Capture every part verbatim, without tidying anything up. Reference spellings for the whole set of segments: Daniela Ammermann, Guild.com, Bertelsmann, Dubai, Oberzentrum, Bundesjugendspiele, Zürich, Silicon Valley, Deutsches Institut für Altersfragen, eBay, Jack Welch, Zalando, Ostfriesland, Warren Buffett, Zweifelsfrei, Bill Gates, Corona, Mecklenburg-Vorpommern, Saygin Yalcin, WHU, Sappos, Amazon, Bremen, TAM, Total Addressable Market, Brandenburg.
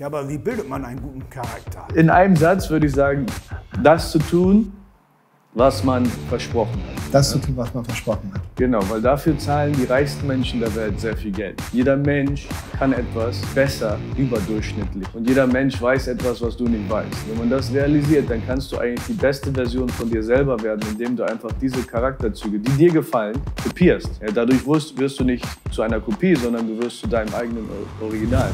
Ja, aber wie bildet man einen guten Charakter? In einem Satz würde ich sagen, das zu tun, was man versprochen hat. Das zu tun, was man versprochen hat. Genau, weil dafür zahlen die reichsten Menschen der Welt sehr viel Geld. Jeder Mensch kann etwas besser überdurchschnittlich. Und jeder Mensch weiß etwas, was du nicht weißt. Wenn man das realisiert, dann kannst du eigentlich die beste Version von dir selber werden, indem du einfach diese Charakterzüge, die dir gefallen, kopierst. Ja, dadurch wirst du nicht zu einer Kopie, sondern du wirst zu deinem eigenen Original.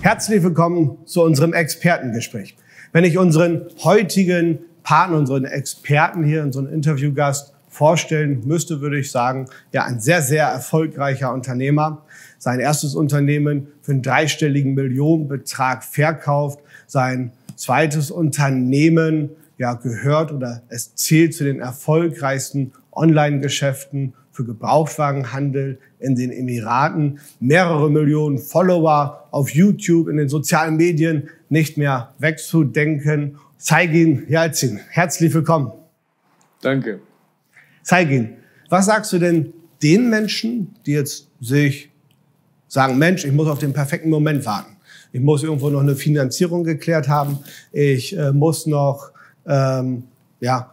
Herzlich willkommen zu unserem Expertengespräch. Wenn ich unseren heutigen Partner, unseren Experten hier, unseren Interviewgast vorstellen müsste, würde ich sagen, ja, ein sehr, sehr erfolgreicher Unternehmer. Sein erstes Unternehmen für einen dreistelligen Millionenbetrag verkauft. Sein zweites Unternehmen, ja, gehört oder es zählt zu den erfolgreichsten Online-Geschäften für Gebrauchtwagenhandel in den Emiraten, mehrere Millionen Follower auf YouTube, in den sozialen Medien, nicht mehr wegzudenken. Saygin Yalcin, herzlich willkommen. Danke. Saygin, was sagst du denn den Menschen, die jetzt sich sagen, Mensch, ich muss auf den perfekten Moment warten. Ich muss irgendwo noch eine Finanzierung geklärt haben. Ich äh, muss noch, ähm, ja,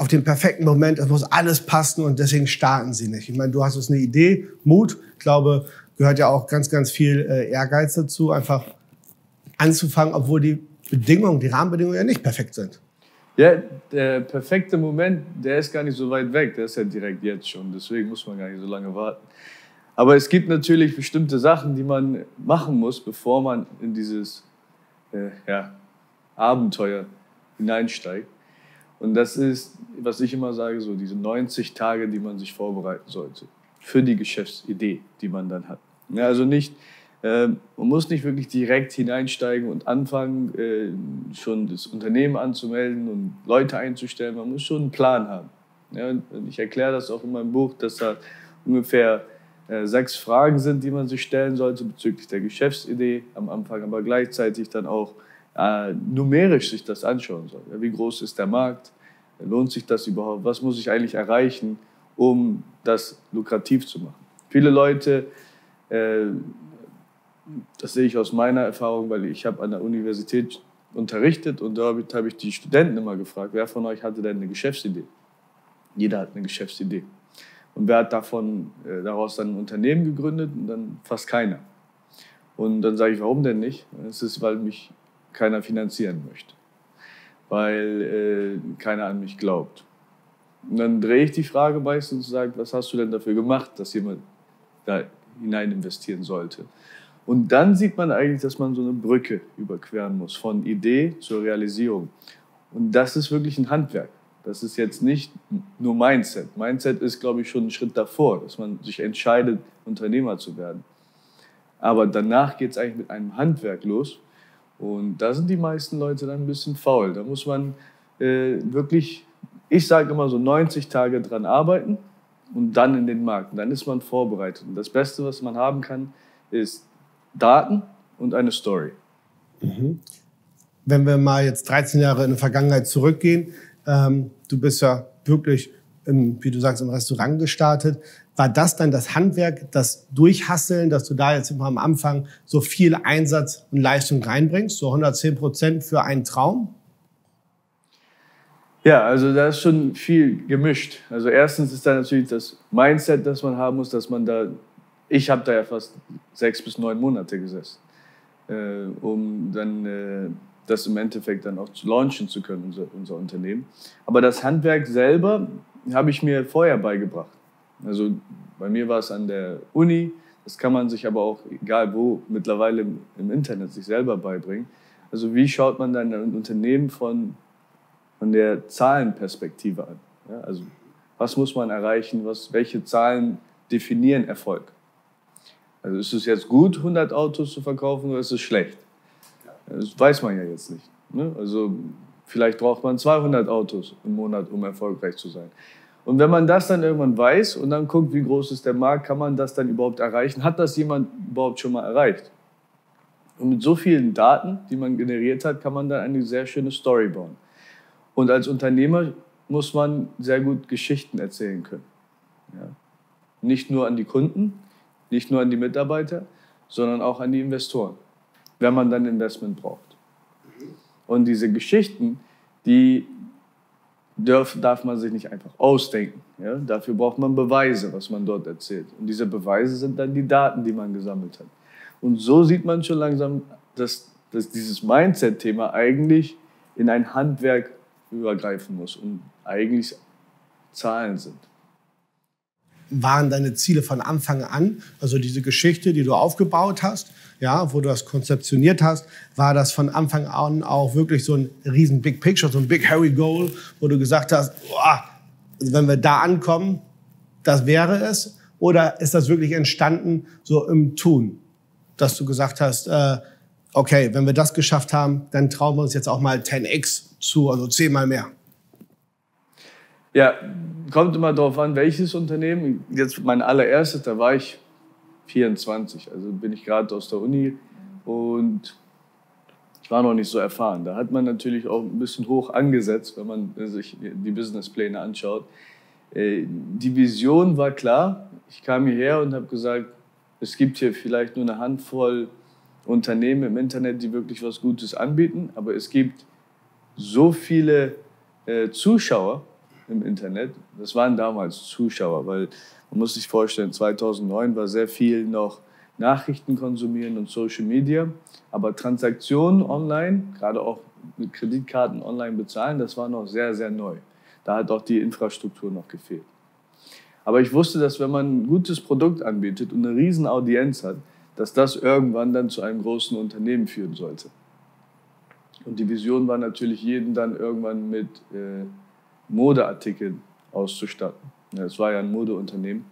auf den perfekten Moment, es muss alles passen und deswegen starten sie nicht. Ich meine, du hast jetzt eine Idee, Mut, ich glaube, gehört ja auch ganz, ganz viel Ehrgeiz dazu, einfach anzufangen, obwohl die Bedingungen, die Rahmenbedingungen ja nicht perfekt sind. Ja, der perfekte Moment, der ist gar nicht so weit weg, der ist ja direkt jetzt schon, deswegen muss man gar nicht so lange warten. Aber es gibt natürlich bestimmte Sachen, die man machen muss, bevor man in dieses äh, ja, Abenteuer hineinsteigt. Und das ist, was ich immer sage, so diese neunzig Tage, die man sich vorbereiten sollte für die Geschäftsidee, die man dann hat. Ja, also nicht, äh, man muss nicht wirklich direkt hineinsteigen und anfangen, äh, schon das Unternehmen anzumelden und Leute einzustellen. Man muss schon einen Plan haben. Ja, und ich erkläre das auch in meinem Buch, dass da ungefähr äh, sechs Fragen sind, die man sich stellen sollte bezüglich der Geschäftsidee am Anfang, aber gleichzeitig dann auch Uh, numerisch sich das anschauen soll. Ja, wie groß ist der Markt? Lohnt sich das überhaupt? Was muss ich eigentlich erreichen, um das lukrativ zu machen? Viele Leute, äh, das sehe ich aus meiner Erfahrung, weil ich habe an der Universität unterrichtet und dort habe ich die Studenten immer gefragt, wer von euch hatte denn eine Geschäftsidee? Jeder hat eine Geschäftsidee. Und wer hat davon, äh, daraus dann ein Unternehmen gegründet? Und dann fast keiner. Und dann sage ich, warum denn nicht? Es ist, weil mich keiner finanzieren möchte, weil äh, keiner an mich glaubt. Und dann drehe ich die Frage meistens und sage, was hast du denn dafür gemacht, dass jemand da hinein investieren sollte? Und dann sieht man eigentlich, dass man so eine Brücke überqueren muss, von Idee zur Realisierung. Und das ist wirklich ein Handwerk. Das ist jetzt nicht nur Mindset. Mindset ist, glaube ich, schon ein Schritt davor, dass man sich entscheidet, Unternehmer zu werden. Aber danach geht es eigentlich mit einem Handwerk los. Und da sind die meisten Leute dann ein bisschen faul. Da muss man äh, wirklich, ich sage immer so neunzig Tage dran arbeiten und dann in den Markt. Und dann ist man vorbereitet. Und das Beste, was man haben kann, ist Daten und eine Story. Mhm. Wenn wir mal jetzt dreizehn Jahre in die Vergangenheit zurückgehen, ähm, du bist ja wirklich, im, wie du sagst, im Restaurant gestartet. War das dann das Handwerk, das Durchhasseln, dass du da jetzt immer am Anfang so viel Einsatz und Leistung reinbringst, so hundertzehn Prozent für einen Traum? Ja, also da ist schon viel gemischt. Also erstens ist da natürlich das Mindset, das man haben muss, dass man da, ich habe da ja fast sechs bis neun Monate gesessen, äh, um dann äh, das im Endeffekt dann auch zu launchen zu können, unser, unser Unternehmen. Aber das Handwerk selber habe ich mir vorher beigebracht. Also bei mir war es an der Uni, das kann man sich aber auch, egal wo, mittlerweile im Internet sich selber beibringen. Also wie schaut man dann ein Unternehmen von, von der Zahlenperspektive an? Ja, also was muss man erreichen, was, welche Zahlen definieren Erfolg? Also ist es jetzt gut, hundert Autos zu verkaufen oder ist es schlecht? Das weiß man ja jetzt nicht. Ne? Also vielleicht braucht man zweihundert Autos im Monat, um erfolgreich zu sein. Und wenn man das dann irgendwann weiß und dann guckt, wie groß ist der Markt, kann man das dann überhaupt erreichen? Hat das jemand überhaupt schon mal erreicht? Und mit so vielen Daten, die man generiert hat, kann man dann eine sehr schöne Story bauen. Und als Unternehmer muss man sehr gut Geschichten erzählen können. Ja. Nicht nur an die Kunden, nicht nur an die Mitarbeiter, sondern auch an die Investoren, wenn man dann Investment braucht. Und diese Geschichten, die dürf, darf man sich nicht einfach ausdenken. Ja? Dafür braucht man Beweise, was man dort erzählt. Und diese Beweise sind dann die Daten, die man gesammelt hat. Und so sieht man schon langsam, dass, dass dieses Mindset-Thema eigentlich in ein Handwerk übergreifen muss und eigentlich Zahlen sind. Waren deine Ziele von Anfang an, also diese Geschichte, die du aufgebaut hast, ja, wo du das konzeptioniert hast, war das von Anfang an auch wirklich so ein riesen Big Picture, so ein Big Hairy Goal, wo du gesagt hast, boah, wenn wir da ankommen, das wäre es? Oder ist das wirklich entstanden so im Tun, dass du gesagt hast, äh, okay, wenn wir das geschafft haben, dann trauen wir uns jetzt auch mal zehn x zu, also zehnmal mehr? Ja, kommt immer darauf an, welches Unternehmen. Jetzt mein allererstes, da war ich vierundzwanzig, also bin ich gerade aus der Uni und ich war noch nicht so erfahren. Da hat man natürlich auch ein bisschen hoch angesetzt, wenn man sich die Businesspläne anschaut. Die Vision war klar. Ich kam hierher und habe gesagt, es gibt hier vielleicht nur eine Handvoll Unternehmen im Internet, die wirklich was Gutes anbieten, aber es gibt so viele Zuschauer im Internet. Das waren damals Zuschauer, weil man muss sich vorstellen, zweitausendneun war sehr viel noch Nachrichten konsumieren und Social Media, aber Transaktionen online, gerade auch mit Kreditkarten online bezahlen, das war noch sehr, sehr neu. Da hat auch die Infrastruktur noch gefehlt. Aber ich wusste, dass wenn man ein gutes Produkt anbietet und eine riesen Audienz hat, dass das irgendwann dann zu einem großen Unternehmen führen sollte. Und die Vision war natürlich, jeden dann irgendwann mit äh, Modeartikeln auszustatten. Es war ja ein Modeunternehmen,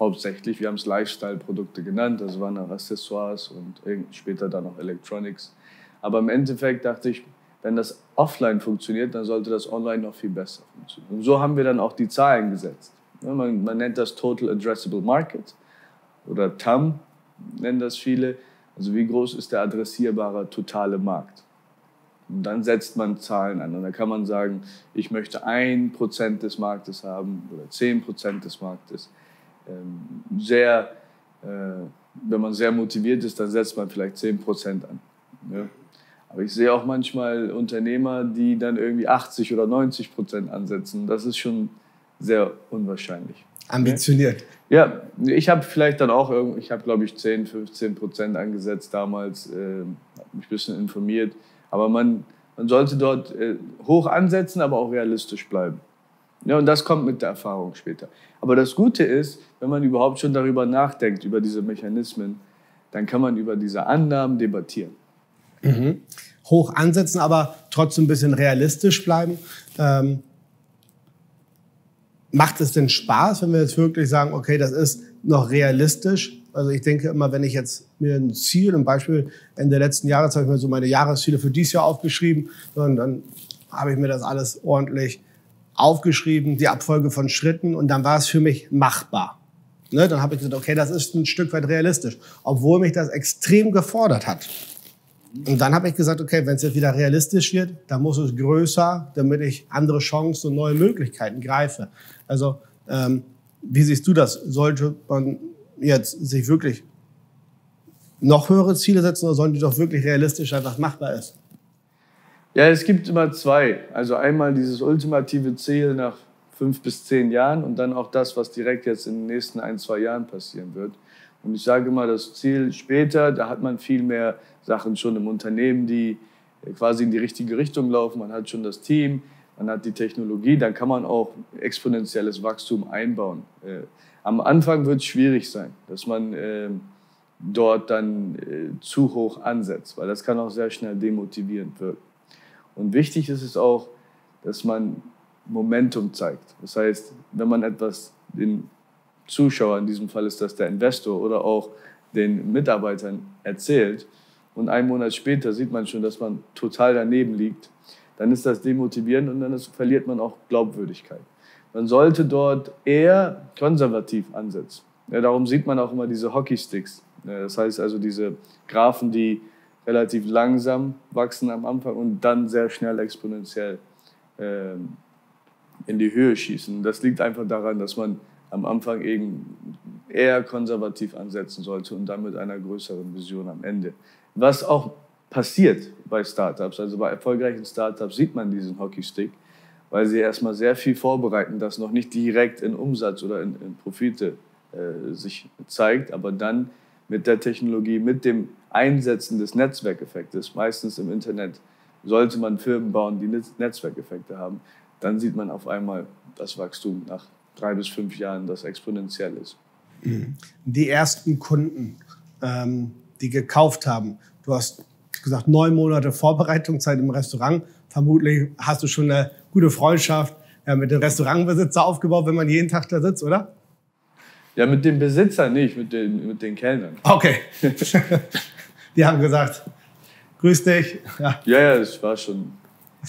hauptsächlich. Wir haben es Lifestyle-Produkte genannt, das waren auch Accessoires und später dann auch Electronics. Aber im Endeffekt dachte ich, wenn das offline funktioniert, dann sollte das online noch viel besser funktionieren. Und so haben wir dann auch die Zahlen gesetzt. Man, man nennt das Total Addressable Market oder T A M, nennen das viele. Also wie groß ist der adressierbare totale Markt? Und dann setzt man Zahlen an und dann kann man sagen, ich möchte ein Prozent des Marktes haben oder zehn Prozent des Marktes. Sehr, wenn man sehr motiviert ist, dann setzt man vielleicht zehn Prozent an. Aber ich sehe auch manchmal Unternehmer, die dann irgendwie achtzig oder neunzig Prozent ansetzen. Das ist schon sehr unwahrscheinlich. Ambitioniert. Ja, ich habe vielleicht dann auch, ich habe glaube ich zehn, fünfzehn Prozent angesetzt damals, habe mich ein bisschen informiert. Aber man, man sollte dort äh, hoch ansetzen, aber auch realistisch bleiben. Ja, und das kommt mit der Erfahrung später. Aber das Gute ist, wenn man überhaupt schon darüber nachdenkt, über diese Mechanismen, dann kann man über diese Annahmen debattieren. Mhm. Hoch ansetzen, aber trotzdem ein bisschen realistisch bleiben. Ähm, macht es denn Spaß, wenn wir jetzt wirklich sagen, okay, das ist noch realistisch? Also ich denke immer, wenn ich jetzt mir ein Ziel, ein Beispiel Ende letzten Jahres, habe ich mir so meine Jahresziele für dieses Jahr aufgeschrieben und dann habe ich mir das alles ordentlich aufgeschrieben, die Abfolge von Schritten und dann war es für mich machbar. Ne? Dann habe ich gesagt, okay, das ist ein Stück weit realistisch, obwohl mich das extrem gefordert hat. Und dann habe ich gesagt, okay, wenn es jetzt wieder realistisch wird, dann muss es größer, damit ich andere Chancen und neue Möglichkeiten greife. Also ähm, wie siehst du das? Sollte man jetzt sich wirklich noch höhere Ziele setzen oder sollen die doch wirklich realistisch sein, was machbar ist? Ja, es gibt immer zwei. Also einmal dieses ultimative Ziel nach fünf bis zehn Jahren und dann auch das, was direkt jetzt in den nächsten ein, zwei Jahren passieren wird. Und ich sage immer, das Ziel später, da hat man viel mehr Sachen schon im Unternehmen, die quasi in die richtige Richtung laufen. Man hat schon das Team, man hat die Technologie, dann kann man auch exponentielles Wachstum einbauen. Am Anfang wird es schwierig sein, dass man äh, dort dann äh, zu hoch ansetzt, weil das kann auch sehr schnell demotivierend wirken. Und wichtig ist es auch, dass man Momentum zeigt. Das heißt, wenn man etwas den Zuschauer, in diesem Fall ist das der Investor oder auch den Mitarbeitern erzählt und einen Monat später sieht man schon, dass man total daneben liegt, dann ist das demotivierend und dann ist, verliert man auch Glaubwürdigkeit. Man sollte dort eher konservativ ansetzen. Ja, darum sieht man auch immer diese Hockeysticks. Ja, das heißt also diese Graphen, die relativ langsam wachsen am Anfang und dann sehr schnell exponentiell äh, in die Höhe schießen. Das liegt einfach daran, dass man am Anfang eben eher konservativ ansetzen sollte und dann mit einer größeren Vision am Ende. Was auch passiert bei Startups, also bei erfolgreichen Startups sieht man diesen Hockeystick, weil sie erstmal sehr viel vorbereiten, das noch nicht direkt in Umsatz oder in, in Profite äh, sich zeigt, aber dann mit der Technologie, mit dem Einsetzen des Netzwerkeffektes, meistens im Internet sollte man Firmen bauen, die Netzwerkeffekte haben, dann sieht man auf einmal das Wachstum nach drei bis fünf Jahren, das exponentiell ist. Die ersten Kunden, ähm, die gekauft haben, du hast gesagt, neun Monate Vorbereitungszeit im Restaurant, vermutlich hast du schon eine gute Freundschaft äh, mit dem Restaurantbesitzer aufgebaut, wenn man jeden Tag da sitzt, oder? Ja, mit dem Besitzer nicht, mit den, mit den Kellnern. Okay. Die haben gesagt, grüß dich. Ja, ja, ja, das war schon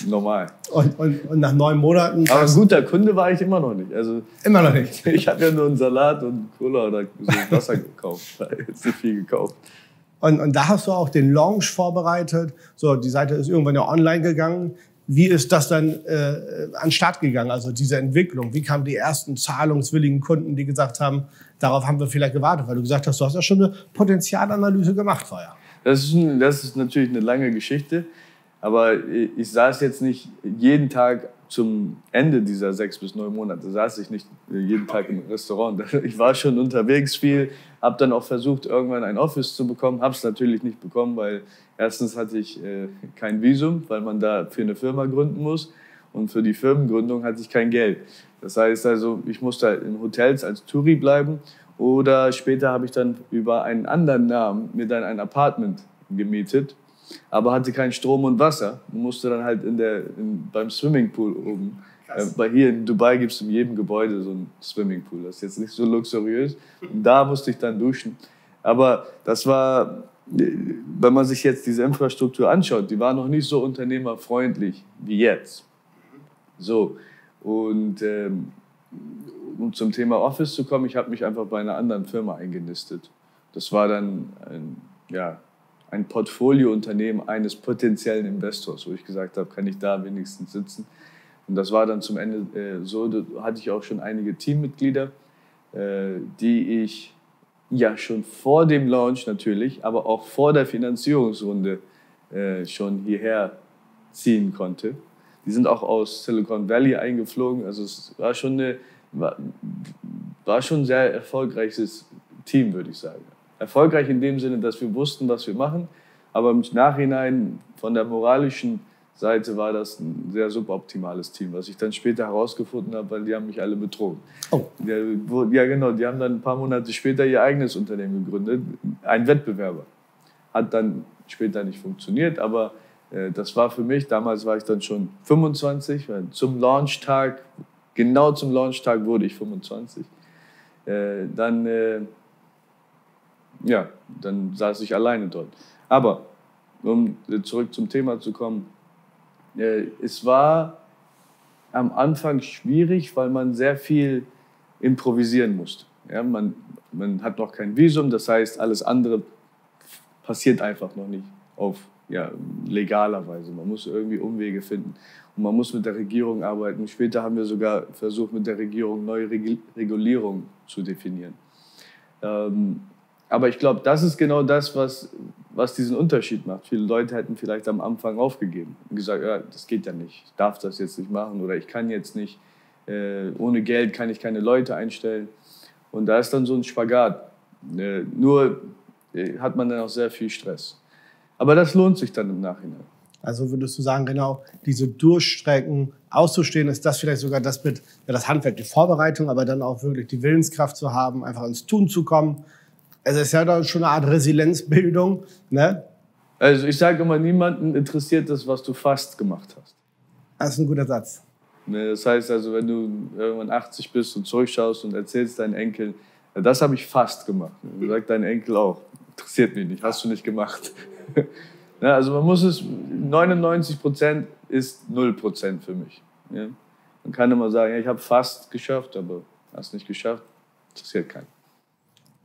normal. Und, und, und nach neun Monaten... Aber ein guter Kunde war ich immer noch nicht. Also, immer noch nicht? Ich habe ja nur einen Salat und Cola oder so Wasser gekauft. Da habe ich jetzt nicht viel gekauft. Und, und da hast du auch den Launch vorbereitet. So, die Seite ist irgendwann ja online gegangen. Wie ist das dann äh, an den Start gegangen, also diese Entwicklung? Wie kamen die ersten zahlungswilligen Kunden, die gesagt haben, darauf haben wir vielleicht gewartet? Weil du gesagt hast, du hast ja schon eine Potenzialanalyse gemacht vorher. Das ist, ein, das ist natürlich eine lange Geschichte, aber ich, ich saß jetzt nicht jeden Tag zum Ende dieser sechs bis neun Monate, saß ich nicht jeden Tag im Restaurant. Ich war schon unterwegs viel, habe dann auch versucht, irgendwann ein Office zu bekommen, habe es natürlich nicht bekommen, weil erstens hatte ich äh, kein Visum, weil man da für eine Firma gründen muss und für die Firmengründung hatte ich kein Geld. Das heißt also, ich musste halt in Hotels als Touri bleiben oder später habe ich dann über einen anderen Namen mir dann ein Apartment gemietet, aber hatte keinen Strom und Wasser und musste dann halt in der, in, beim Swimmingpool oben. Äh, bei hier in Dubai gibt es in jedem Gebäude so einen Swimmingpool. Das ist jetzt nicht so luxuriös. Und da musste ich dann duschen. Aber das war, wenn man sich jetzt diese Infrastruktur anschaut, die war noch nicht so unternehmerfreundlich wie jetzt. So, und ähm, um zum Thema Office zu kommen, ich habe mich einfach bei einer anderen Firma eingenistet. Das war dann ein, ja, ein Portfoliounternehmen eines potenziellen Investors, wo ich gesagt habe, kann ich da wenigstens sitzen. Und das war dann zum Ende äh, so, da hatte ich auch schon einige Teammitglieder, äh, die ich ja schon vor dem Launch natürlich, aber auch vor der Finanzierungsrunde äh, schon hierher ziehen konnte. Die sind auch aus Silicon Valley eingeflogen, also es war schon, eine, war, war schon ein sehr erfolgreiches Team, würde ich sagen. Erfolgreich in dem Sinne, dass wir wussten, was wir machen, aber im Nachhinein von der moralischen Seite war das ein sehr suboptimales Team, was ich dann später herausgefunden habe, weil die haben mich alle betrogen. Oh. Ja, wo, ja genau, die haben dann ein paar Monate später ihr eigenes Unternehmen gegründet, ein Wettbewerber. Hat dann später nicht funktioniert, aber äh, das war für mich, damals war ich dann schon fünfundzwanzig, weil zum Launchtag, genau zum Launchtag wurde ich fünfundzwanzig. Äh, dann... Äh, Ja, dann saß ich alleine dort. Aber, um zurück zum Thema zu kommen, äh, es war am Anfang schwierig, weil man sehr viel improvisieren musste. Ja, man, man hat noch kein Visum, das heißt, alles andere passiert einfach noch nicht auf ja, legaler Weise. Man muss irgendwie Umwege finden und man muss mit der Regierung arbeiten. Später haben wir sogar versucht, mit der Regierung neue Reg- Regulierung zu definieren. Ähm, Aber ich glaube, das ist genau das, was, was diesen Unterschied macht. Viele Leute hätten vielleicht am Anfang aufgegeben und gesagt, ja, das geht ja nicht, ich darf das jetzt nicht machen oder ich kann jetzt nicht, äh, ohne Geld kann ich keine Leute einstellen. Und da ist dann so ein Spagat. Äh, nur äh, hat man dann auch sehr viel Stress. Aber das lohnt sich dann im Nachhinein. Also würdest du sagen, genau, diese Durchstrecken, auszustehen, ist das vielleicht sogar das mit ja, das Handwerk, die Vorbereitung, aber dann auch wirklich die Willenskraft zu haben, einfach ins Tun zu kommen. Also es ist ja dann schon eine Art Resilienzbildung, ne? Also ich sage immer, niemanden interessiert das, was du fast gemacht hast. Das ist ein guter Satz. Das heißt also, wenn du irgendwann achtzig bist und zurückschaust und erzählst deinen Enkeln, das habe ich fast gemacht. Dann sagt dein Enkel auch, interessiert mich nicht, hast du nicht gemacht. Also man muss es, neunundneunzig Prozent ist null Prozent für mich. Man kann immer sagen, ich habe fast geschafft, aber hast nicht geschafft, interessiert keinen.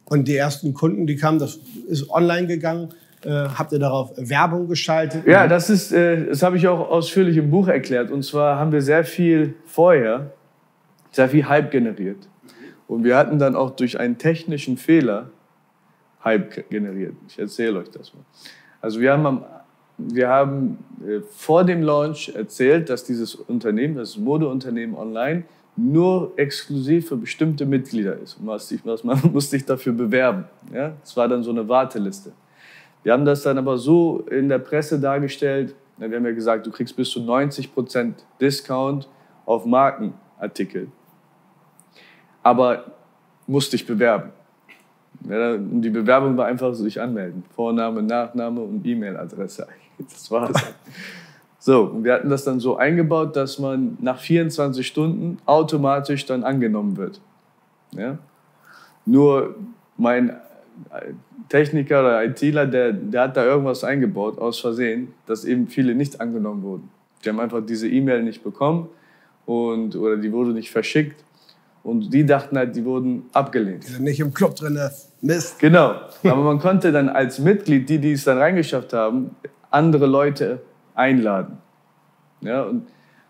Und die ersten Kunden, die kamen, das ist online gegangen. Äh, habt ihr darauf Werbung geschaltet? Ja, das ist, äh, das habe ich auch ausführlich im Buch erklärt. Und zwar haben wir sehr viel vorher, sehr viel Hype generiert. Und wir hatten dann auch durch einen technischen Fehler Hype generiert. Ich erzähle euch das mal. Also wir haben, am, wir haben äh, vor dem Launch erzählt, dass dieses Unternehmen, das Modeunternehmen online, nur exklusiv für bestimmte Mitglieder ist. Man musste sich dafür bewerben. Ja? Das war dann so eine Warteliste. Wir haben das dann aber so in der Presse dargestellt, wir haben ja gesagt, du kriegst bis zu neunzig Prozent Discount auf Markenartikel. Aber musst dich bewerben. Ja, die Bewerbung war einfach, sich anmelden. Vorname, Nachname und E-Mail-Adresse. Das war's. So, und wir hatten das dann so eingebaut, dass man nach vierundzwanzig Stunden automatisch dann angenommen wird. Ja? Nur mein Techniker oder ITler, der, der hat da irgendwas eingebaut, aus Versehen, dass eben viele nicht angenommen wurden. Die haben einfach diese E-Mail nicht bekommen und, oder die wurde nicht verschickt. Und die dachten halt, die wurden abgelehnt. Die sind nicht im Club drin, Mist. Genau. Aber man konnte dann als Mitglied, die, die es dann reingeschafft haben, andere Leute einladen. Ja, und,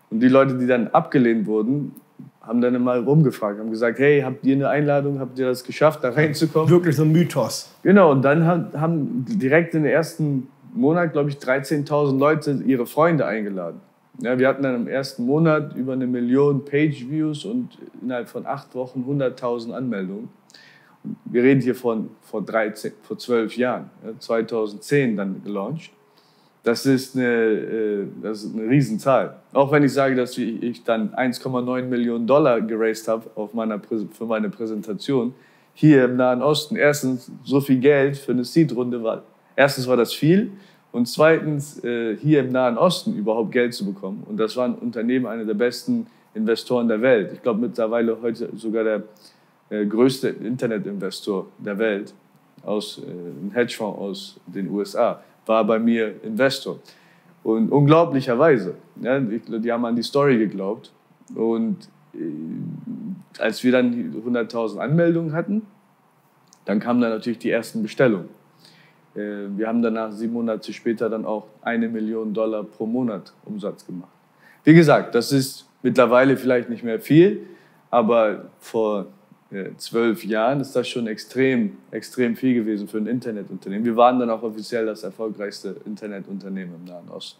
und die Leute, die dann abgelehnt wurden, haben dann mal rumgefragt, haben gesagt, hey, habt ihr eine Einladung, habt ihr das geschafft, da reinzukommen? Wirklich so ein Mythos. Genau, und dann haben direkt in den ersten Monat, glaube ich, dreizehntausend Leute ihre Freunde eingeladen. Ja, wir hatten dann im ersten Monat über eine Million Page-Views und innerhalb von acht Wochen hunderttausend Anmeldungen. Wir reden hier von vor, dreizehn, vor zwölf Jahren, ja, zweitausendzehn dann gelauncht. Das ist eine, äh, das ist eine Riesenzahl. Auch wenn ich sage, dass ich dann eins Komma neun Millionen Dollar geraced habe auf meiner, für meine Präsentation hier im Nahen Osten. Erstens, so viel Geld für eine Seed-Runde war, erstens war das viel. Und zweitens, hier im Nahen Osten überhaupt Geld zu bekommen. Und das war ein Unternehmen, einer der besten Investoren der Welt. Ich glaube, mittlerweile heute sogar der größte Internetinvestor der Welt, aus, ein Hedgefonds aus den U S A, war bei mir Investor. Und unglaublicherweise, ja, die haben an die Story geglaubt. Und als wir dann hunderttausend Anmeldungen hatten, dann kamen dann natürlich die ersten Bestellungen. Wir haben danach sieben Monate später dann auch eine Million Dollar pro Monat Umsatz gemacht. Wie gesagt, das ist mittlerweile vielleicht nicht mehr viel, aber vor zwölf Jahren ist das schon extrem, extrem viel gewesen für ein Internetunternehmen. Wir waren dann auch offiziell das erfolgreichste Internetunternehmen im Nahen Osten.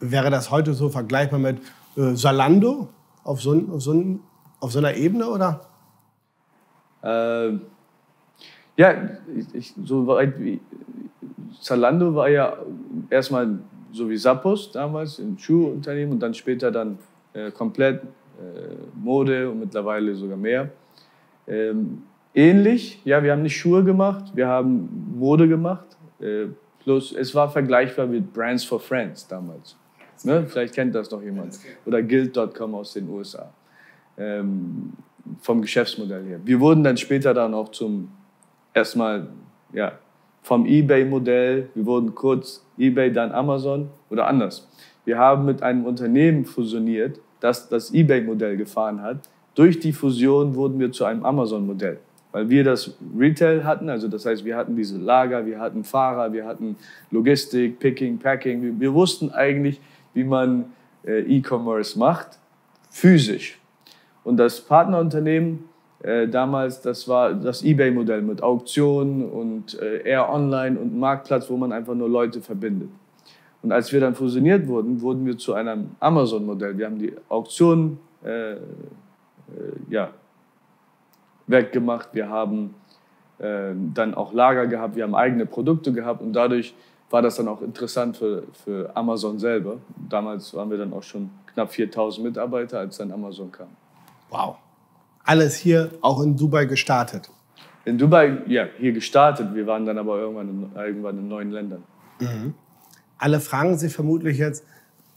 Wäre das heute so vergleichbar mit äh, Zalando auf so, auf, so, auf so einer Ebene, oder? Äh, Ja, ich, ich, so weit wie Zalando war ja erstmal so wie Sappos damals, ein Schuhunternehmen und dann später dann äh, komplett äh, Mode und mittlerweile sogar mehr. Ähm, ähnlich, ja, wir haben nicht Schuhe gemacht, wir haben Mode gemacht, äh, plus es war vergleichbar mit Brands for Friends damals. Ne? Vielleicht kennt das noch jemand. Oder Guild Punkt com aus den U S A, ähm, vom Geschäftsmodell her. Wir wurden dann später dann auch zum erstmal ja, vom eBay-Modell, wir wurden kurz eBay, dann Amazon oder anders. Wir haben mit einem Unternehmen fusioniert, das das eBay-Modell gefahren hat. Durch die Fusion wurden wir zu einem Amazon-Modell, weil wir das Retail hatten, also das heißt, wir hatten diese Lager, wir hatten Fahrer, wir hatten Logistik, Picking, Packing. Wir, wir wussten eigentlich, wie man äh, E-Commerce macht, physisch. Und das Partnerunternehmen Äh, damals, das war das eBay-Modell mit Auktionen und äh, eher online und Marktplatz, wo man einfach nur Leute verbindet. Und als wir dann fusioniert wurden, wurden wir zu einem Amazon-Modell. Wir haben die Auktionen äh, äh, ja, weggemacht, wir haben äh, dann auch Lager gehabt, wir haben eigene Produkte gehabt und dadurch war das dann auch interessant für, für Amazon selber. Damals waren wir dann auch schon knapp viertausend Mitarbeiter, als dann Amazon kam. Wow. Alles hier auch in Dubai gestartet? In Dubai, ja, hier gestartet. Wir waren dann aber irgendwann in, irgendwann in neuen Ländern. Mhm. Alle fragen sich vermutlich jetzt,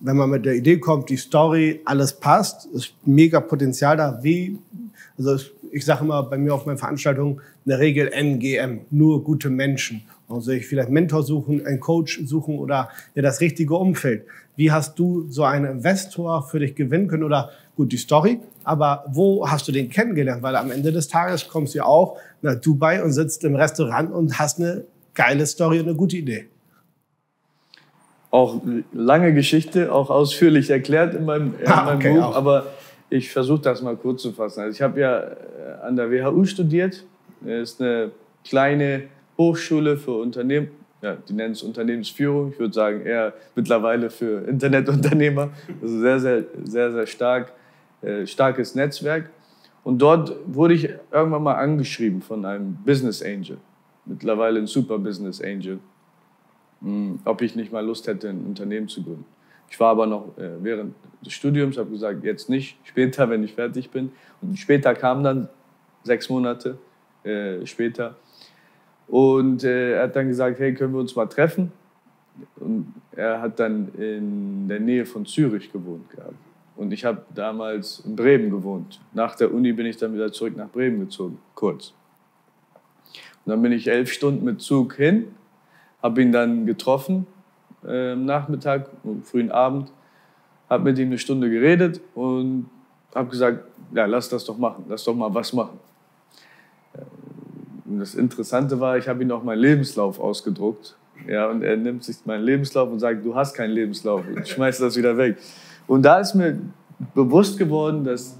wenn man mit der Idee kommt, die Story, alles passt, ist mega Potenzial da. Wie, also ich sage immer bei mir auf meinen Veranstaltungen, eine Regel N G M, nur gute Menschen. Also ich vielleicht einen Mentor suchen, einen Coach suchen oder ja, das richtige Umfeld. Wie hast du so einen Investor für dich gewinnen können? Oder gut, die Story, aber wo hast du den kennengelernt? Weil am Ende des Tages kommst du auch nach Dubai und sitzt im Restaurant und hast eine geile Story und eine gute Idee. Auch lange Geschichte, auch ausführlich erklärt in meinem, in ah, meinem okay, Buch. Auch. Aber Ich versuche das mal kurz zu fassen. Also ich habe ja an der W H U studiert. Das ist eine kleine Hochschule für Unternehmen. Ja, die nennen es Unternehmensführung. Ich würde sagen eher mittlerweile für Internetunternehmer. Also sehr, sehr, sehr, sehr stark, äh, starkes Netzwerk. Und dort wurde ich irgendwann mal angeschrieben von einem Business Angel. Mittlerweile ein super Business Angel. Hm, ob ich nicht mal Lust hätte, ein Unternehmen zu gründen. Ich war aber noch äh, während des Studiums, habe gesagt, jetzt nicht, später, wenn ich fertig bin. Und später kam dann, sechs Monate äh, später. Und äh, er hat dann gesagt, hey, können wir uns mal treffen? Und er hat dann in der Nähe von Zürich gewohnt gehabt. Und ich habe damals in Bremen gewohnt. Nach der Uni bin ich dann wieder zurück nach Bremen gezogen, kurz. Und dann bin ich elf Stunden mit Zug hin, habe ihn dann getroffen. Am Nachmittag, am frühen Abend, habe mit ihm eine Stunde geredet und habe gesagt, ja, lass das doch machen, lass doch mal was machen. Und das Interessante war, ich habe ihm auch meinen Lebenslauf ausgedruckt. Ja, und er nimmt sich meinen Lebenslauf und sagt, du hast keinen Lebenslauf, und schmeißt das wieder weg. Und da ist mir bewusst geworden, dass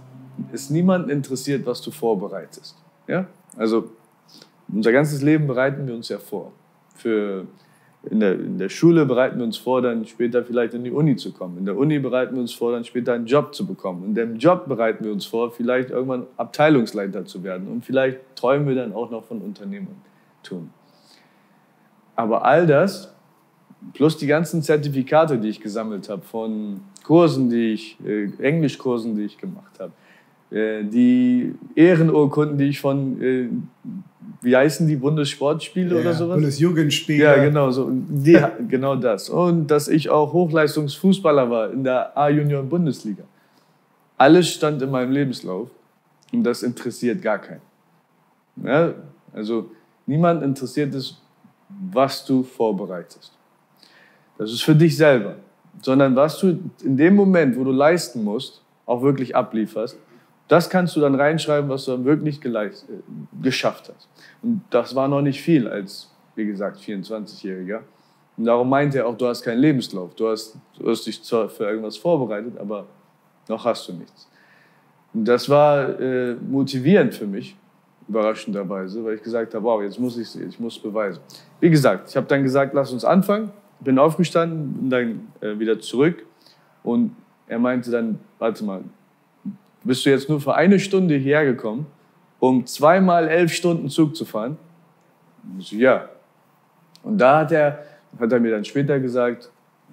es niemanden interessiert, was du vorbereitest. Ja? Also unser ganzes Leben bereiten wir uns ja vor. Für In der, in der Schule bereiten wir uns vor, dann später vielleicht in die Uni zu kommen. In der Uni bereiten wir uns vor, dann später einen Job zu bekommen. In dem Job bereiten wir uns vor, vielleicht irgendwann Abteilungsleiter zu werden. Und vielleicht träumen wir dann auch noch von Unternehmertum. Aber all das, plus die ganzen Zertifikate, die ich gesammelt habe, von Kursen, die ich, äh, Englischkursen, die ich gemacht habe, äh, die Ehrenurkunden, die ich von... Äh, wie heißen die, Bundessportspiele ja, oder sowas? Bundesjugendspiele. Ja, genau, so. Die, genau das. Und dass ich auch Hochleistungsfußballer war in der A-Junioren-Bundesliga. Alles stand in meinem Lebenslauf und das interessiert gar keinen. Ja, also niemand interessiert es, was du vorbereitest. Das ist für dich selber. Sondern was du in dem Moment, wo du leisten musst, auch wirklich ablieferst, das kannst du dann reinschreiben, was du dann wirklich geleist, äh, geschafft hast. Und das war noch nicht viel als, wie gesagt, vierundzwanzigjähriger. Und darum meinte er auch, du hast keinen Lebenslauf. Du hast, du hast dich zwar für irgendwas vorbereitet, aber noch hast du nichts. Und das war äh, motivierend für mich, überraschenderweise, weil ich gesagt habe, wow, jetzt muss ich ich muss beweisen. Wie gesagt, ich habe dann gesagt, lass uns anfangen. Bin aufgestanden, bin dann äh, wieder zurück. Und er meinte dann, warte mal, bist du jetzt nur für eine Stunde hierher gekommen, um zweimal elf Stunden Zug zu fahren? Ich, ja. Und da hat er, hat er mir dann später gesagt,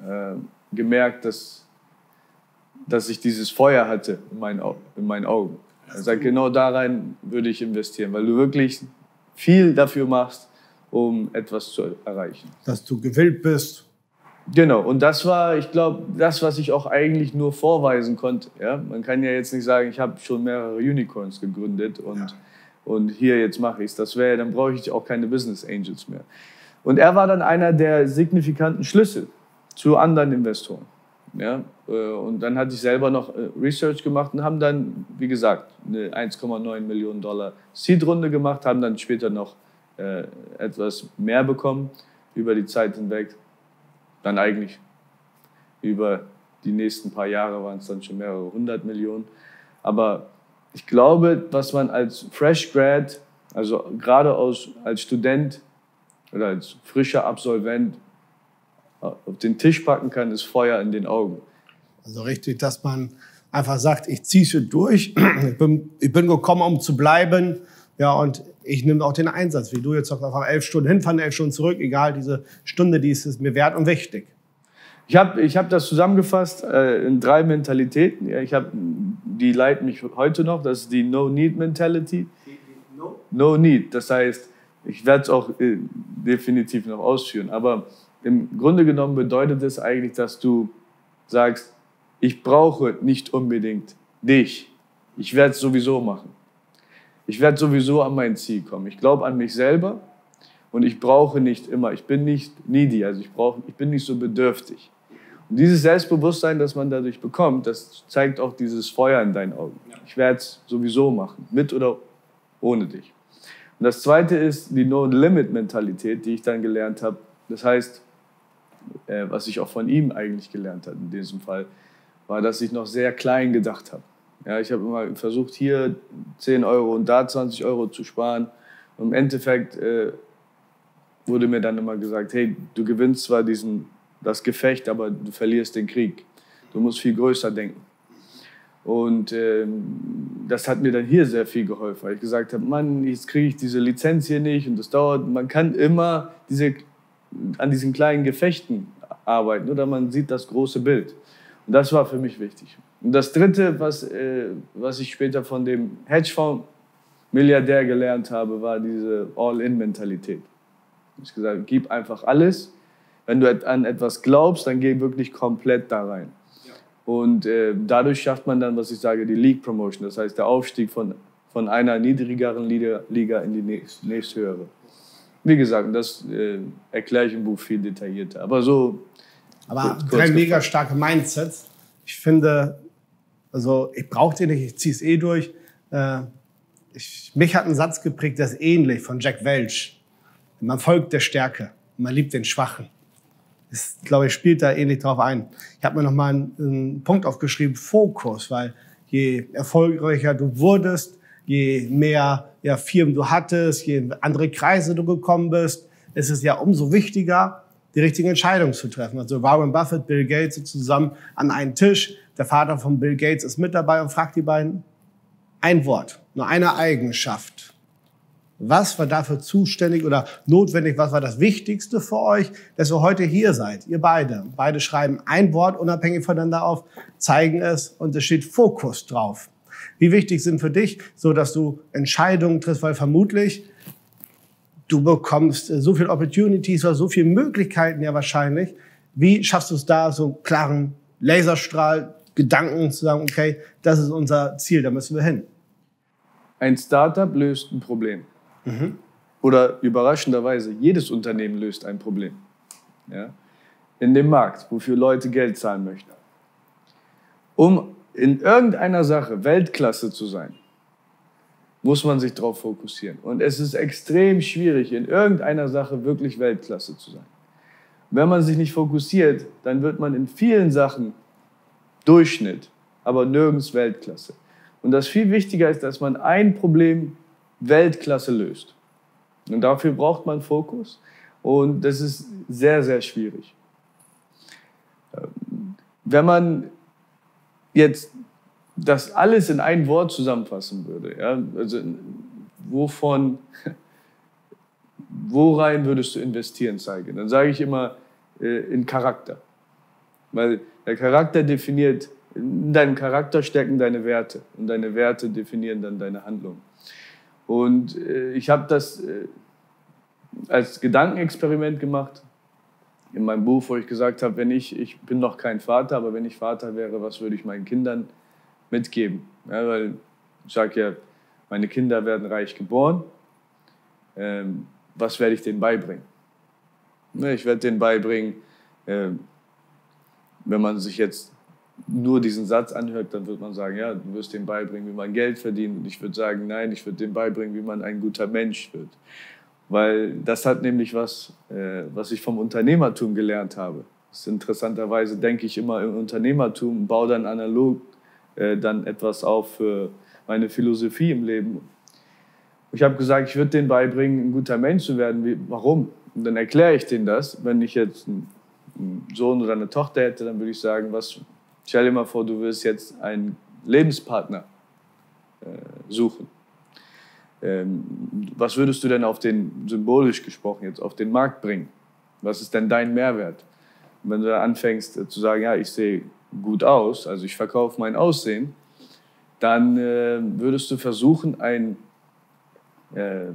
äh, gemerkt, dass, dass ich dieses Feuer hatte in meinen, in meinen Augen. Er sagt, genau da rein würde ich investieren, weil du wirklich viel dafür machst, um etwas zu erreichen. Dass du gewillt bist. Genau, und das war, ich glaube, das, was ich auch eigentlich nur vorweisen konnte. Ja? Man kann ja jetzt nicht sagen, ich habe schon mehrere Unicorns gegründet und, ja. und hier, jetzt mache ich es. Das wäre, dann brauche ich auch keine Business Angels mehr. Und er war dann einer der signifikanten Schlüssel zu anderen Investoren. Ja? Und dann hatte ich selber noch Research gemacht und haben dann, wie gesagt, eine eins Komma neun Millionen Dollar Seed-Runde gemacht, haben dann später noch äh, etwas mehr bekommen über die Zeit hinweg. Dann eigentlich über die nächsten paar Jahre waren es dann schon mehrere hundert Millionen. Aber ich glaube, was man als Fresh Grad, also gerade aus, als Student oder als frischer Absolvent auf den Tisch packen kann, ist Feuer in den Augen. Also richtig, dass man einfach sagt, ich ziehe es durch, ich bin, ich bin gekommen, um zu bleiben. Ja, und ich nehme auch den Einsatz, wie du jetzt sagst, einfach elf Stunden hinfahren, elf Stunden zurück, egal, diese Stunde, die ist mir wert und wichtig. Ich habe ich hab das zusammengefasst äh, in drei Mentalitäten. Ich hab, die leiten mich heute noch, das ist die No-Need-Mentality. No-Need, das heißt, ich werde es auch äh, definitiv noch ausführen, aber im Grunde genommen bedeutet es eigentlich, dass du sagst, ich brauche nicht unbedingt dich, ich werde es sowieso machen. Ich werde sowieso an mein Ziel kommen. Ich glaube an mich selber und ich brauche nicht immer, ich bin nicht needy, also ich, brauche, ich bin nicht so bedürftig. Und dieses Selbstbewusstsein, das man dadurch bekommt, das zeigt auch dieses Feuer in deinen Augen. Ich werde es sowieso machen, mit oder ohne dich. Und das Zweite ist die No-Limit-Mentalität, die ich dann gelernt habe. Das heißt, was ich auch von ihm eigentlich gelernt habe in diesem Fall, war, dass ich noch sehr klein gedacht habe. Ja, ich habe immer versucht, hier zehn Euro und da zwanzig Euro zu sparen. Und im Endeffekt äh, wurde mir dann immer gesagt, hey, du gewinnst zwar diesen, das Gefecht, aber du verlierst den Krieg. Du musst viel größer denken. Und äh, das hat mir dann hier sehr viel geholfen, weil ich gesagt habe, Mann, jetzt kriege ich diese Lizenz hier nicht und das dauert. Man kann immer diese, an diesen kleinen Gefechten arbeiten oder man sieht das große Bild. Und das war für mich wichtig. Und das Dritte, was, äh, was ich später von dem Hedgefonds-Milliardär gelernt habe, war diese All-In-Mentalität. Ich habe gesagt, gib einfach alles. Wenn du an etwas glaubst, dann geh wirklich komplett da rein. Ja. Und äh, dadurch schafft man dann, was ich sage, die League Promotion. Das heißt, der Aufstieg von, von einer niedrigeren Liga in die nächst, nächsthöhere. Wie gesagt, das äh, erkläre ich im Buch viel detaillierter. Aber so... Aber drei mega starke Mindsets. Ich finde, also ich brauche die nicht, ich ziehe es eh durch. Äh, ich, mich hat ein Satz geprägt, der ist ähnlich, von Jack Welch. Man folgt der Stärke, man liebt den Schwachen. Das, glaube ich, spielt da ähnlich drauf ein. Ich habe mir nochmal einen, einen Punkt aufgeschrieben, Fokus, weil je erfolgreicher du wurdest, je mehr ja, Firmen du hattest, je in andere Kreise du gekommen bist, ist es ja umso wichtiger, die richtigen Entscheidungen zu treffen. Also Warren Buffett, Bill Gates sind zusammen an einen Tisch. Der Vater von Bill Gates ist mit dabei und fragt die beiden ein Wort, nur eine Eigenschaft. Was war dafür zuständig oder notwendig? Was war das Wichtigste für euch, dass ihr heute hier seid? Ihr beide. Beide schreiben ein Wort unabhängig voneinander auf, zeigen es und es steht Fokus drauf. Wie wichtig sind für dich, so dass du Entscheidungen triffst, weil vermutlich du bekommst so viele Opportunities oder so viele Möglichkeiten ja wahrscheinlich. Wie schaffst du es da, so einen klaren Laserstrahl, Gedanken zu sagen, okay, das ist unser Ziel, da müssen wir hin? Ein Startup löst ein Problem. Mhm. Oder überraschenderweise, jedes Unternehmen löst ein Problem. Ja? In dem Markt, wofür Leute Geld zahlen möchten. Um in irgendeiner Sache Weltklasse zu sein, muss man sich darauf fokussieren. Und es ist extrem schwierig, in irgendeiner Sache wirklich Weltklasse zu sein. Wenn man sich nicht fokussiert, dann wird man in vielen Sachen Durchschnitt, aber nirgends Weltklasse. Und das viel wichtiger ist, dass man ein Problem Weltklasse löst. Und dafür braucht man Fokus. Und das ist sehr, sehr schwierig. Wenn man jetzt das alles in ein Wort zusammenfassen würde, ja? Also wovon, worein würdest du investieren, Saygin? Dann sage ich immer äh, in Charakter, weil der Charakter definiert, in deinem Charakter stecken deine Werte und deine Werte definieren dann deine Handlung. Und äh, ich habe das äh, als Gedankenexperiment gemacht in meinem Buch, wo ich gesagt habe, wenn ich, ich bin noch kein Vater, aber wenn ich Vater wäre, was würde ich meinen Kindern mitgeben? Ja, weil ich sage ja, meine Kinder werden reich geboren. Ähm, was werde ich denen beibringen? Ne, ich werde denen beibringen, ähm, wenn man sich jetzt nur diesen Satz anhört, dann wird man sagen, ja, du wirst denen beibringen, wie man Geld verdient. Und ich würde sagen, nein, ich würde denen beibringen, wie man ein guter Mensch wird. Weil das hat nämlich was, äh, was ich vom Unternehmertum gelernt habe. Das ist interessanterweise, denke ich immer im Unternehmertum, baue dann analog äh, dann etwas auf für meine Philosophie im Leben. Ich habe gesagt, ich würde denen beibringen, ein guter Mensch zu werden. Wie, warum? Und dann erkläre ich denen das. Wenn ich jetzt einen Sohn oder eine Tochter hätte, dann würde ich sagen, was, stell dir mal vor, du wirst jetzt einen Lebenspartner äh, suchen. Ähm, was würdest du denn auf den, symbolisch gesprochen jetzt, auf den Markt bringen? Was ist denn dein Mehrwert? Und wenn du da anfängst äh, zu sagen, ja, ich sehe gut aus, also ich verkaufe mein Aussehen, dann äh, würdest du versuchen, ein äh,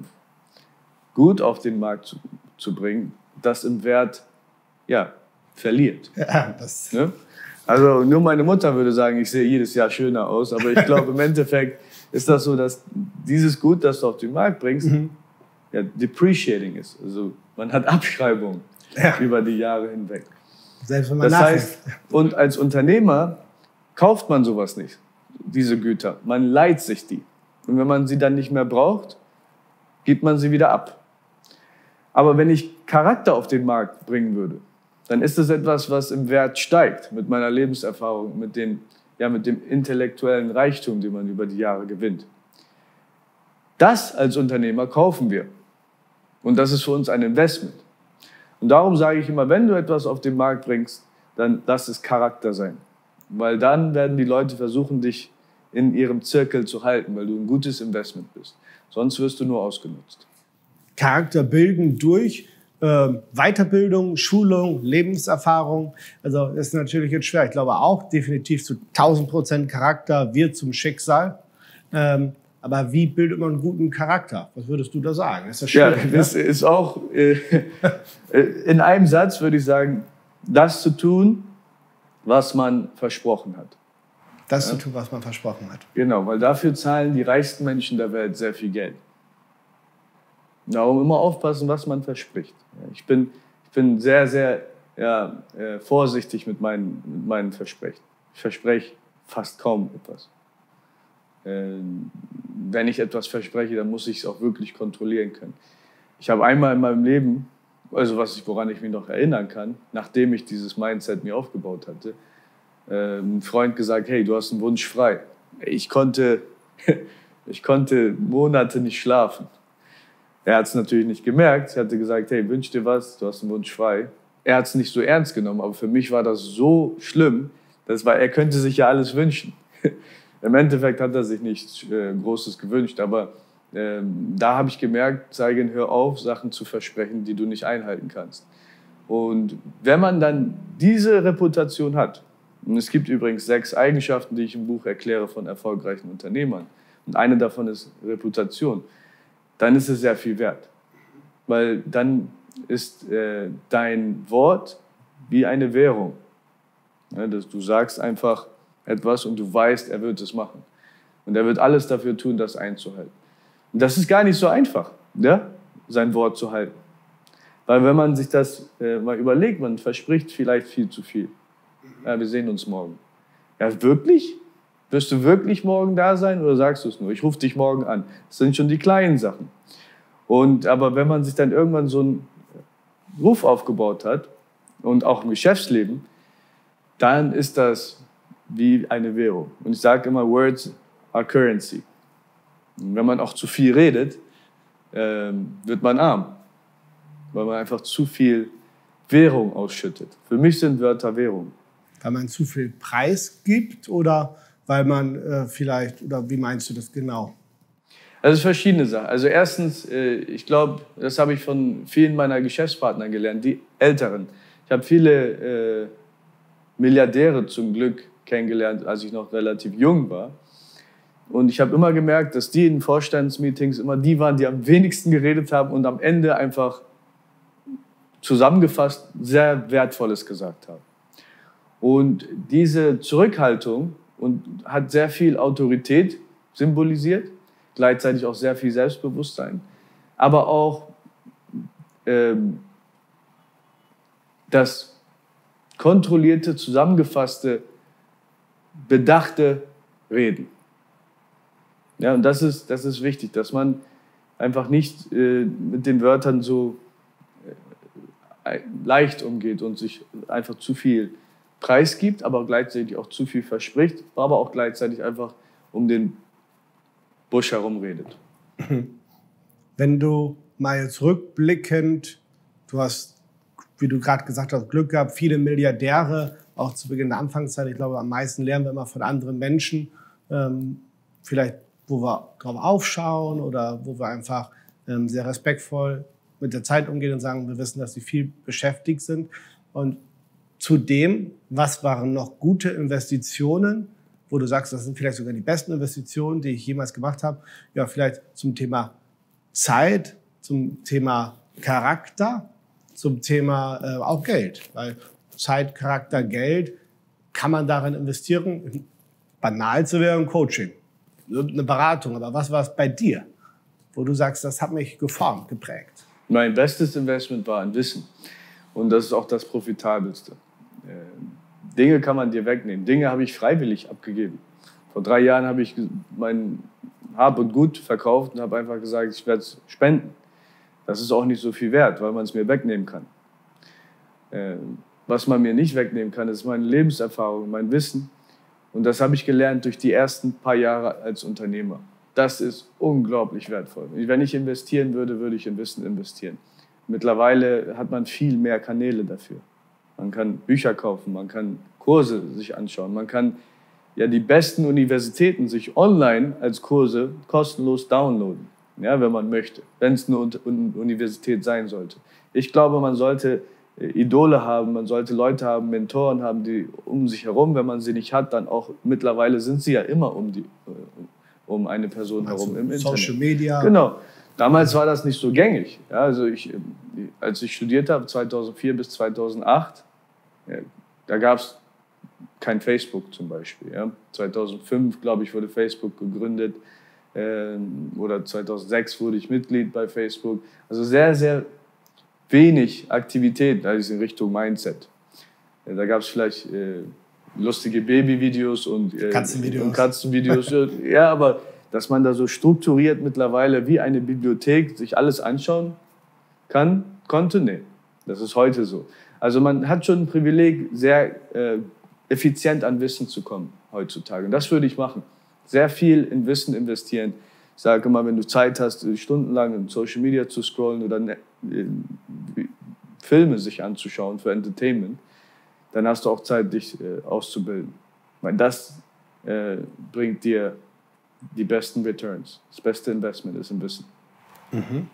Gut auf den Markt zu, zu bringen, das im Wert, ja, verliert. Ja, das ne? Also nur meine Mutter würde sagen, ich sehe jedes Jahr schöner aus, aber ich glaube im Endeffekt ist das so, dass dieses Gut, das du auf den Markt bringst, mhm. ja, depreciating ist. Also man hat Abschreibungen ja. über die Jahre hinweg. Selbst wenn man das heißt, und als Unternehmer kauft man sowas nicht, diese Güter. Man leiht sich die. Und wenn man sie dann nicht mehr braucht, gibt man sie wieder ab. Aber wenn ich Charakter auf den Markt bringen würde, dann ist es etwas, was im Wert steigt mit meiner Lebenserfahrung, mit den ja mit dem intellektuellen Reichtum, den man über die Jahre gewinnt. Das als Unternehmer kaufen wir. Und das ist für uns ein Investment. Und darum sage ich immer, wenn du etwas auf den Markt bringst, dann lass es Charakter sein. Weil dann werden die Leute versuchen, dich in ihrem Zirkel zu halten, weil du ein gutes Investment bist. Sonst wirst du nur ausgenutzt. Charakter bilden durch äh, Weiterbildung, Schulung, Lebenserfahrung. Also das ist natürlich jetzt schwer. Ich glaube auch definitiv zu tausend Prozent Charakter wird zum Schicksal. Ähm, aber wie bildet man einen guten Charakter? Was würdest du da sagen? Das ist das schwierig, ja, das ne? ist auch äh, in einem Satz würde ich sagen, das zu tun, was man versprochen hat. Das ja? zu tun, was man versprochen hat. Genau, weil dafür zahlen die reichsten Menschen der Welt sehr viel Geld. Darum immer aufpassen, was man verspricht. Ich bin, ich bin sehr, sehr ja, äh, vorsichtig mit meinen, mit meinen Versprechen. Ich verspreche fast kaum etwas. Äh, wenn ich etwas verspreche, dann muss ich es auch wirklich kontrollieren können. Ich habe einmal in meinem Leben, also was ich, woran ich mich noch erinnern kann, nachdem ich dieses Mindset mir aufgebaut hatte, äh, einem Freund gesagt, hey, du hast einen Wunsch frei. Ich konnte, ich konnte Monate nicht schlafen. Er hat es natürlich nicht gemerkt. Ich hatte gesagt, hey, wünsch dir was, du hast einen Wunsch frei. Er hat es nicht so ernst genommen, aber für mich war das so schlimm, dass war, er könnte sich ja alles wünschen. Im Endeffekt hat er sich nichts äh, Großes gewünscht, aber ähm, da habe ich gemerkt, Saygin, hör auf, Sachen zu versprechen, die du nicht einhalten kannst. Und wenn man dann diese Reputation hat, und es gibt übrigens sechs Eigenschaften, die ich im Buch erkläre von erfolgreichen Unternehmern, und eine davon ist Reputation, dann ist es sehr viel wert. Weil dann ist äh, dein Wort wie eine Währung. Ja, dass du sagst einfach etwas und du weißt, er wird es machen. Und er wird alles dafür tun, das einzuhalten. Und das ist gar nicht so einfach, ja? Sein Wort zu halten. Weil wenn man sich das äh, mal überlegt, man verspricht vielleicht viel zu viel. Ja, wir sehen uns morgen. Ja, wirklich? Wirst du wirklich morgen da sein oder sagst du es nur? Ich rufe dich morgen an. Das sind schon die kleinen Sachen. Und, aber wenn man sich dann irgendwann so einen Ruf aufgebaut hat und auch im Geschäftsleben, dann ist das wie eine Währung. Und ich sage immer, words are currency. Und wenn man auch zu viel redet, ähm, wird man arm, weil man einfach zu viel Währung ausschüttet. Für mich sind Wörter Währung. Weil man zu viel Preis gibt oder... Weil man äh, vielleicht, oder wie meinst du das genau? Also verschiedene Sachen. Also erstens, äh, ich glaube, das habe ich von vielen meiner Geschäftspartner gelernt, die Älteren. Ich habe viele äh, Milliardäre zum Glück kennengelernt, als ich noch relativ jung war. Und ich habe immer gemerkt, dass die in Vorstandsmeetings immer die waren, die am wenigsten geredet haben und am Ende einfach zusammengefasst sehr Wertvolles gesagt haben. Und diese Zurückhaltung, und hat sehr viel Autorität symbolisiert, gleichzeitig auch sehr viel Selbstbewusstsein. Aber auch ähm, das kontrollierte, zusammengefasste, bedachte Reden. Ja, und das ist, das ist wichtig, dass man einfach nicht äh, mit den Wörtern so äh, leicht umgeht und sich einfach zu viel Preis gibt, aber gleichzeitig auch zu viel verspricht, aber auch gleichzeitig einfach um den Busch herum redet. Wenn du mal zurückblickend, du hast, wie du gerade gesagt hast, Glück gehabt, viele Milliardäre, auch zu Beginn der Anfangszeit, ich glaube, am meisten lernen wir immer von anderen Menschen, ähm, vielleicht, wo wir drauf aufschauen oder wo wir einfach ähm, sehr respektvoll mit der Zeit umgehen und sagen, wir wissen, dass sie viel beschäftigt sind. Und zudem, was waren noch gute Investitionen, wo du sagst, das sind vielleicht sogar die besten Investitionen, die ich jemals gemacht habe? Ja, vielleicht zum Thema Zeit, zum Thema Charakter, zum Thema äh, auch Geld. Weil Zeit, Charakter, Geld, kann man darin investieren? Banal zu werden, Coaching, eine Beratung. Aber was war es bei dir, wo du sagst, das hat mich geformt, geprägt? Mein bestes Investment war ein Wissen. Und das ist auch das Profitabelste. Dinge kann man dir wegnehmen. Dinge habe ich freiwillig abgegeben. Vor drei Jahren habe ich mein Hab und Gut verkauft und habe einfach gesagt, ich werde es spenden. Das ist auch nicht so viel wert, weil man es mir wegnehmen kann. Was man mir nicht wegnehmen kann, ist meine Lebenserfahrung, mein Wissen Und das habe ich gelernt durch die ersten paar Jahre als Unternehmer. Das ist unglaublich wertvoll. Wenn ich investieren würde, würde ich in Wissen investieren. Mittlerweile hat man viel mehr Kanäle dafür. Man kann Bücher kaufen, man kann Kurse sich anschauen, man kann ja die besten Universitäten sich online als Kurse kostenlos downloaden, ja, wenn man möchte, wenn es eine Universität sein sollte. Ich glaube, man sollte Idole haben, man sollte Leute haben, Mentoren haben, die um sich herum, wenn man sie nicht hat, dann auch mittlerweile sind sie ja immer um, die, um eine Person also herum im Internet. Social Media. Genau. Damals war das nicht so gängig. Ja, also ich, als ich studiert habe, zweitausendvier bis zweitausendacht, ja, da gab es kein Facebook zum Beispiel. Ja. zweitausendfünf, glaube ich, wurde Facebook gegründet äh, oder zweitausendsechs wurde ich Mitglied bei Facebook. Also sehr, sehr wenig Aktivitäten, also in Richtung Mindset. Ja, da gab es vielleicht äh, lustige Babyvideos und äh, Katzenvideos. Und Katzenvideos. Ja, aber dass man da so strukturiert mittlerweile wie eine Bibliothek sich alles anschauen kann, konnte, nee. Das ist heute so. Also man hat schon ein Privileg, sehr äh, effizient an Wissen zu kommen heutzutage. Und das würde ich machen. Sehr viel in Wissen investieren. Ich sage immer, wenn du Zeit hast, stundenlang in Social Media zu scrollen oder ne, äh, Filme sich anzuschauen für Entertainment, dann hast du auch Zeit, dich äh, auszubilden. Ich meine, das äh, bringt dir die besten Returns. Das beste Investment ist im Wissen. Mhm.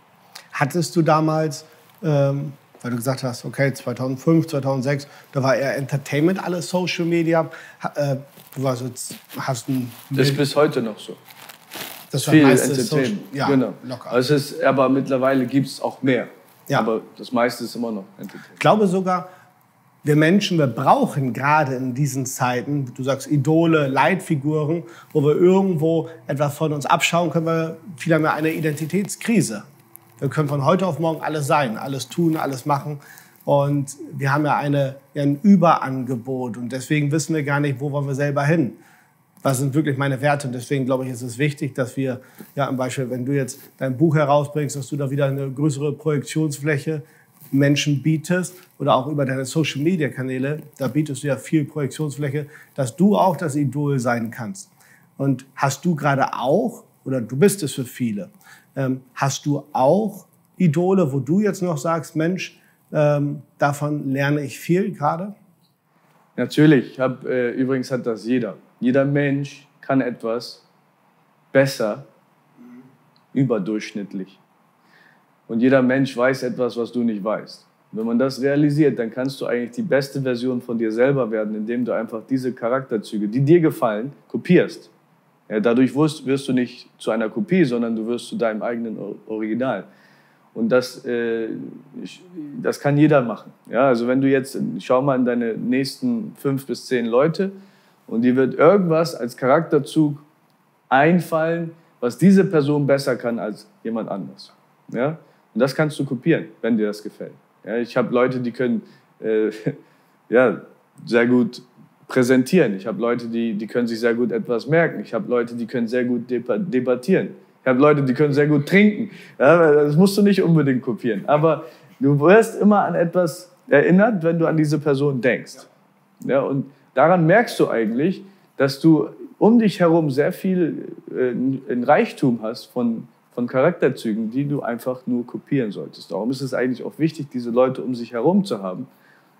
Hattest du damals, ähm, weil du gesagt hast, okay, zweitausendfünf, zweitausendsechs, da war eher Entertainment, alles Social Media. Ha, äh, du warst jetzt, hast ein... Das ist bis heute noch so. Das war viel Entertainment. Social, ja, genau. Locker. Es ist, aber mittlerweile gibt es auch mehr. Ja. Aber das meiste ist immer noch Entertainment. Ich glaube sogar, wir Menschen, wir brauchen gerade in diesen Zeiten, du sagst Idole, Leitfiguren, wo wir irgendwo etwas von uns abschauen können, weil vielmehr mehr eine Identitätskrise. Wir können von heute auf morgen alles sein, alles tun, alles machen. Und wir haben ja eine, ein Überangebot und deswegen wissen wir gar nicht, wo wollen wir selber hin. Was sind wirklich meine Werte? Und deswegen, glaube ich, ist es wichtig, dass wir, ja, zum Beispiel, wenn du jetzt dein Buch herausbringst, dass du da wieder eine größere Projektionsfläche Menschen bietest oder auch über deine Social-Media-Kanäle, da bietest du ja viel Projektionsfläche, dass du auch das Idol sein kannst. Und hast du gerade auch, oder du bist es für viele, ähm, hast du auch Idole, wo du jetzt noch sagst, Mensch, ähm, davon lerne ich viel gerade? Natürlich. Ich hab, äh, übrigens hat das jeder. Jeder Mensch kann etwas besser, überdurchschnittlich. Und jeder Mensch weiß etwas, was du nicht weißt. Wenn man das realisiert, dann kannst du eigentlich die beste Version von dir selber werden, indem du einfach diese Charakterzüge, die dir gefallen, kopierst. Ja, dadurch wirst, wirst du nicht zu einer Kopie, sondern du wirst zu deinem eigenen Original. Und das, äh, ich, das kann jeder machen. Ja, also wenn du jetzt, schau mal in deine nächsten fünf bis zehn Leute und dir wird irgendwas als Charakterzug einfallen, was diese Person besser kann als jemand anders. Ja? Und das kannst du kopieren, wenn dir das gefällt. Ja, ich habe Leute, die können äh, ja, sehr gut präsentieren. Ich habe Leute, die, die können sich sehr gut etwas merken. Ich habe Leute, die können sehr gut debattieren. Ich habe Leute, die können sehr gut trinken. Ja, das musst du nicht unbedingt kopieren. Aber du wirst immer an etwas erinnert, wenn du an diese Person denkst. Ja, und daran merkst du eigentlich, dass du um dich herum sehr viel äh, ein Reichtum hast von von Charakterzügen, die du einfach nur kopieren solltest. Darum ist es eigentlich auch wichtig, diese Leute um sich herum zu haben.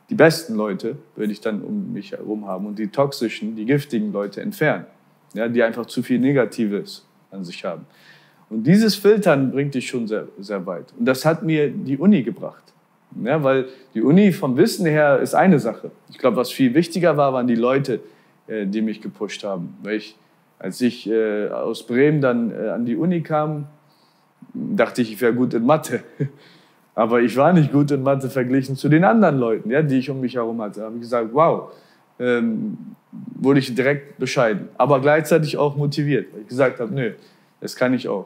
Die besten Leute würde ich dann um mich herum haben und die toxischen, die giftigen Leute entfernen, ja, die einfach zu viel Negatives an sich haben. Und dieses Filtern bringt dich schon sehr, sehr weit. Und das hat mir die Uni gebracht. Ja, weil die Uni vom Wissen her ist eine Sache. Ich glaube, was viel wichtiger war, waren die Leute, die mich gepusht haben. Weil ich, als ich aus Bremen dann an die Uni kam, dachte ich, ich wäre gut in Mathe. Aber ich war nicht gut in Mathe verglichen zu den anderen Leuten, ja, die ich um mich herum hatte. Da habe ich gesagt, wow, ähm, wurde ich direkt bescheiden. Aber gleichzeitig auch motiviert, weil ich gesagt habe, nö, das kann ich auch.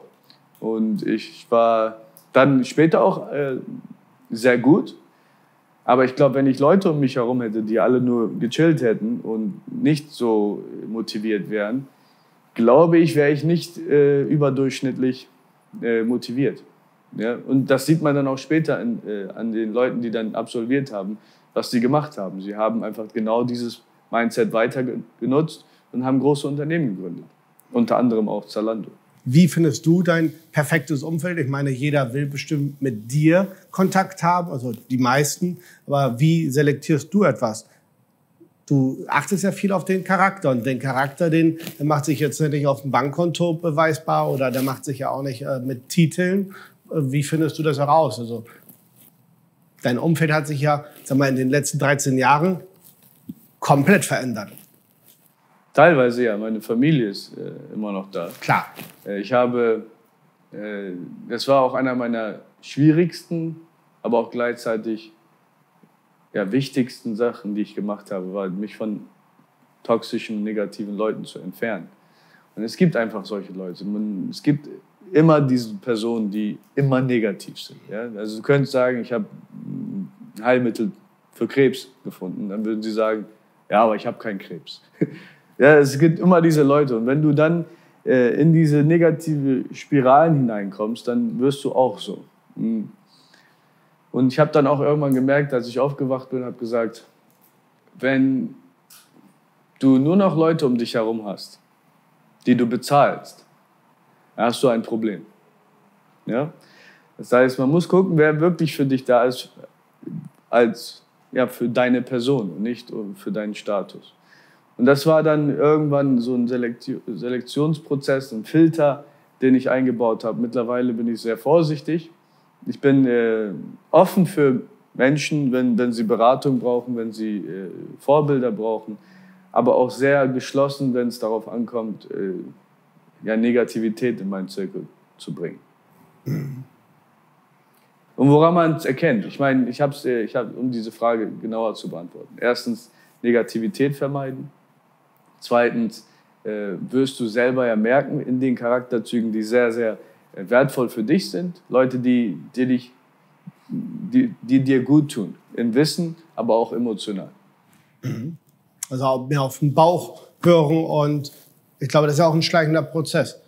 Und ich war dann später auch äh, sehr gut. Aber ich glaube, wenn ich Leute um mich herum hätte, die alle nur gechillt hätten und nicht so motiviert wären, glaube ich, wäre ich nicht äh, überdurchschnittlich motiviert. Ja? Und das sieht man dann auch später in, äh, an den Leuten, die dann absolviert haben, was sie gemacht haben. Sie haben einfach genau dieses Mindset weiter genutzt und haben große Unternehmen gegründet. Unter anderem auch Zalando. Wie findest du dein perfektes Umfeld? Ich meine, jeder will bestimmt mit dir Kontakt haben, also die meisten. Aber wie selektierst du etwas? Du achtest ja viel auf den Charakter. Und den Charakter, den, der macht sich jetzt nicht auf dem Bankkonto beweisbar oder der macht sich ja auch nicht äh, mit Titeln. Wie findest du das heraus? Also, dein Umfeld hat sich ja, sag mal, in den letzten dreizehn Jahren komplett verändert. Teilweise ja. Meine Familie ist äh, immer noch da. Klar. Äh, ich habe, äh, das war auch einer meiner schwierigsten, aber auch gleichzeitig ja, wichtigsten Sachen, die ich gemacht habe, war, mich von toxischen, negativen Leuten zu entfernen. Und es gibt einfach solche Leute. Man, es gibt immer diese Personen, die immer negativ sind. Ja? Also du könntest sagen, ich habe ein Heilmittel für Krebs gefunden. Dann würden sie sagen, ja, aber ich habe keinen Krebs. Ja, es gibt immer diese Leute. Und wenn du dann äh, in diese negative Spiralen hineinkommst, dann wirst du auch so. Und ich habe dann auch irgendwann gemerkt, als ich aufgewacht bin, habe gesagt, wenn du nur noch Leute um dich herum hast, die du bezahlst, dann hast du ein Problem. Ja? Das heißt, man muss gucken, wer wirklich für dich da ist, als ja, für deine Person und nicht für deinen Status. Und das war dann irgendwann so ein Selektionsprozess, ein Filter, den ich eingebaut habe. Mittlerweile bin ich sehr vorsichtig. Ich bin äh, offen für Menschen, wenn, wenn sie Beratung brauchen, wenn sie äh, Vorbilder brauchen, aber auch sehr geschlossen, wenn es darauf ankommt, äh, ja, Negativität in meinen Zirkel zu bringen. Mhm. Und woran man es erkennt, ich meine, ich habe äh, ich hab, um diese Frage genauer zu beantworten. Erstens, Negativität vermeiden. Zweitens äh, wirst du selber ja merken in den Charakterzügen, die sehr, sehr wertvoll für dich sind. Leute, die, die, dich, die, die dir gut tun, im Wissen, aber auch emotional. Also mehr auf den Bauch hören und ich glaube, das ist ja auch ein schleichender Prozess.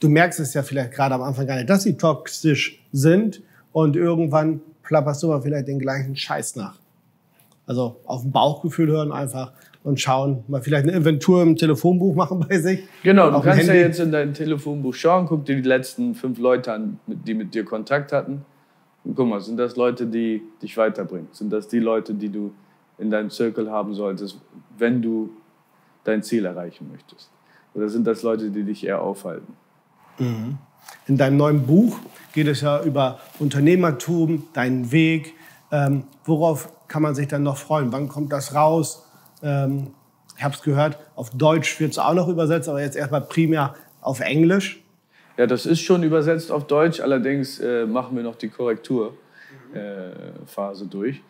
Du merkst es ja vielleicht gerade am Anfang gar nicht, dass sie toxisch sind und irgendwann plapperst du aber vielleicht den gleichen Scheiß nach. Also auf ein Bauchgefühl hören einfach und schauen, mal vielleicht eine Inventur im Telefonbuch machen bei sich. Genau, du kannst ja jetzt in dein Telefonbuch schauen, guck dir die letzten fünf Leute an, die mit dir Kontakt hatten. Und guck mal, sind das Leute, die dich weiterbringen? Sind das die Leute, die du in deinem Circle haben solltest, wenn du dein Ziel erreichen möchtest? Oder sind das Leute, die dich eher aufhalten? Mhm. In deinem neuen Buch geht es ja über Unternehmertum, deinen Weg. Ähm, worauf kann man sich dann noch freuen? Wann kommt das raus? Ähm, ich habe es gehört, auf Deutsch wird es auch noch übersetzt, aber jetzt erstmal primär auf Englisch. Ja, das ist schon übersetzt auf Deutsch, allerdings äh, machen wir noch die Korrekturphase äh, durch.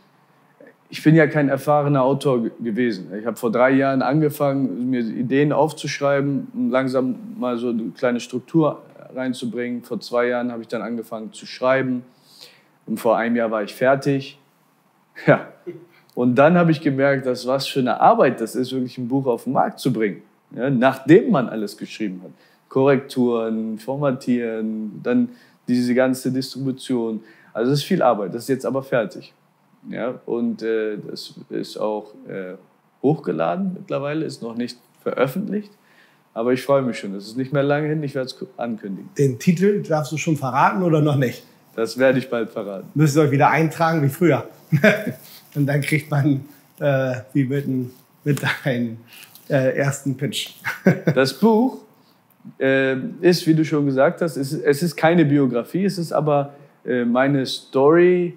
Ich bin ja kein erfahrener Autor gewesen. Ich habe vor drei Jahren angefangen, mir Ideen aufzuschreiben, um langsam mal so eine kleine Struktur reinzubringen. Vor zwei Jahren habe ich dann angefangen zu schreiben. Und vor einem Jahr war ich fertig. Ja. Und dann habe ich gemerkt, dass was für eine Arbeit das ist, wirklich ein Buch auf den Markt zu bringen. Ja, nachdem man alles geschrieben hat. Korrekturen, Formatieren, dann diese ganze Distribution. Also es ist viel Arbeit, das ist jetzt aber fertig. Ja, und äh, das ist auch äh, hochgeladen mittlerweile, ist noch nicht veröffentlicht. Aber ich freue mich schon, das ist nicht mehr lange hin, ich werde es ankündigen. Den Titel darfst du schon verraten oder noch nicht? Das werde ich bald verraten. Müsst ihr euch wieder eintragen wie früher. Und dann kriegt man äh, wie mit, mit einem äh, ersten Pitch. Das Buch äh, ist, wie du schon gesagt hast, es, es ist keine Biografie, es ist aber äh, meine Story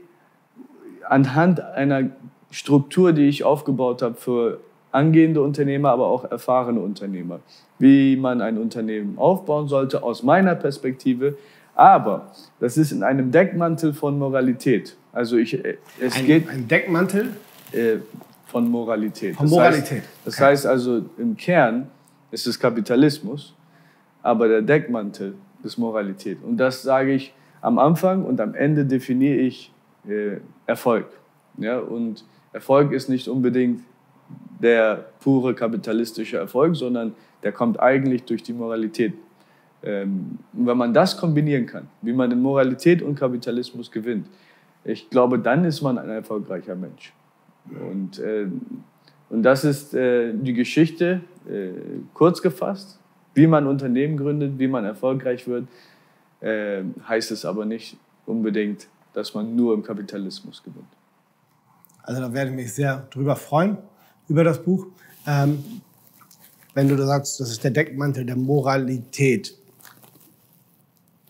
anhand einer Struktur, die ich aufgebaut habe für angehende Unternehmer, aber auch erfahrene Unternehmer. Wie man ein Unternehmen aufbauen sollte, aus meiner Perspektive. Aber das ist in einem Deckmantel von Moralität. Also ich, es ein, geht ein Deckmantel äh, von Moralität. Von Moralität. Das heißt, das okay. heißt also im Kern ist es Kapitalismus, aber der Deckmantel ist Moralität. Und das sage ich am Anfang und am Ende definiere ich äh, Erfolg. Ja, und Erfolg ist nicht unbedingt der pure kapitalistische Erfolg, sondern der kommt eigentlich durch die Moralität. Ähm, wenn man das kombinieren kann, wie man in Moralität und Kapitalismus gewinnt, ich glaube, dann ist man ein erfolgreicher Mensch. Und äh, Und das ist äh, die Geschichte, äh, kurz gefasst, wie man Unternehmen gründet, wie man erfolgreich wird, äh, heißt es aber nicht unbedingt, dass man nur im Kapitalismus gewinnt. Also da werde ich mich sehr drüber freuen, über das Buch. Ähm, wenn du da sagst, das ist der Deckmantel der Moralität.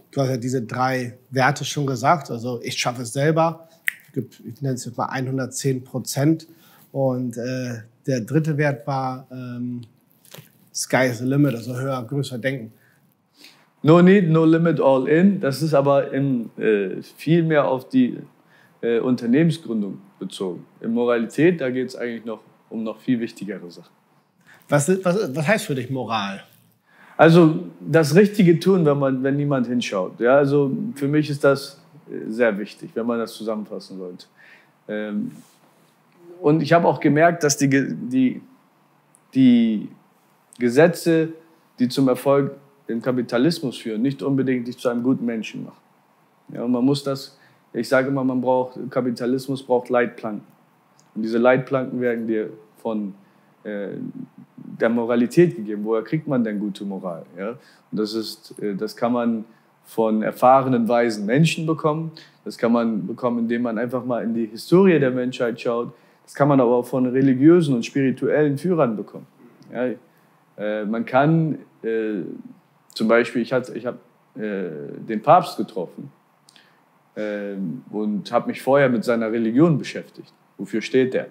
Du hast ja diese drei Werte schon gesagt, also ich schaffe es selber, ich nenne es jetzt mal hundertzehn Prozent. Und äh, der dritte Wert war ähm, Sky is the limit, also höher, größer denken. No need, no limit, all in. Das ist aber in, äh, viel mehr auf die äh, Unternehmensgründung bezogen. In Moralität, da geht es eigentlich noch um noch viel wichtigere Sachen. Was, was, was heißt für dich Moral? Also das Richtige tun, wenn, man, wenn niemand hinschaut. Ja, also für mich ist das sehr wichtig, wenn man das zusammenfassen sollte. Ähm, Und ich habe auch gemerkt, dass die, die, die Gesetze, die zum Erfolg im Kapitalismus führen, nicht unbedingt dich zu einem guten Menschen machen. Ja, und man muss das, ich sage immer, man braucht, Kapitalismus braucht Leitplanken. Und diese Leitplanken werden dir von äh, der Moralität gegeben. Woher kriegt man denn gute Moral? Ja? Und das, ist, äh, das kann man von erfahrenen, weisen Menschen bekommen. Das kann man bekommen, indem man einfach mal in die Historie der Menschheit schaut. Das kann man aber auch von religiösen und spirituellen Führern bekommen. Ja, äh, man kann äh, zum Beispiel, ich, ich habe äh, den Papst getroffen äh, und habe mich vorher mit seiner Religion beschäftigt. Wofür steht der?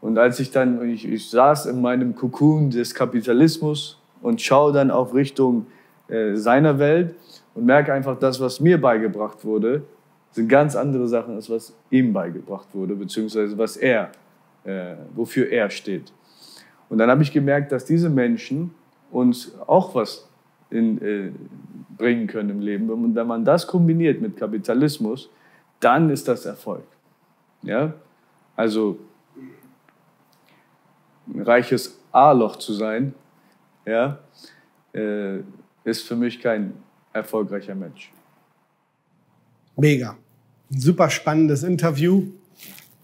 Und als ich dann, ich, ich saß in meinem Kokon des Kapitalismus und schaue dann auf Richtung äh, seiner Welt und merke einfach, das, was mir beigebracht wurde, sind ganz andere Sachen, als was ihm beigebracht wurde, beziehungsweise was er, äh, wofür er steht. Und dann habe ich gemerkt, dass diese Menschen uns auch was in, äh, bringen können im Leben. Und wenn man das kombiniert mit Kapitalismus, dann ist das Erfolg. Ja? Also ein reiches A-Loch zu sein, ja, äh, ist für mich kein erfolgreicher Mensch. Mega. Ein super spannendes Interview.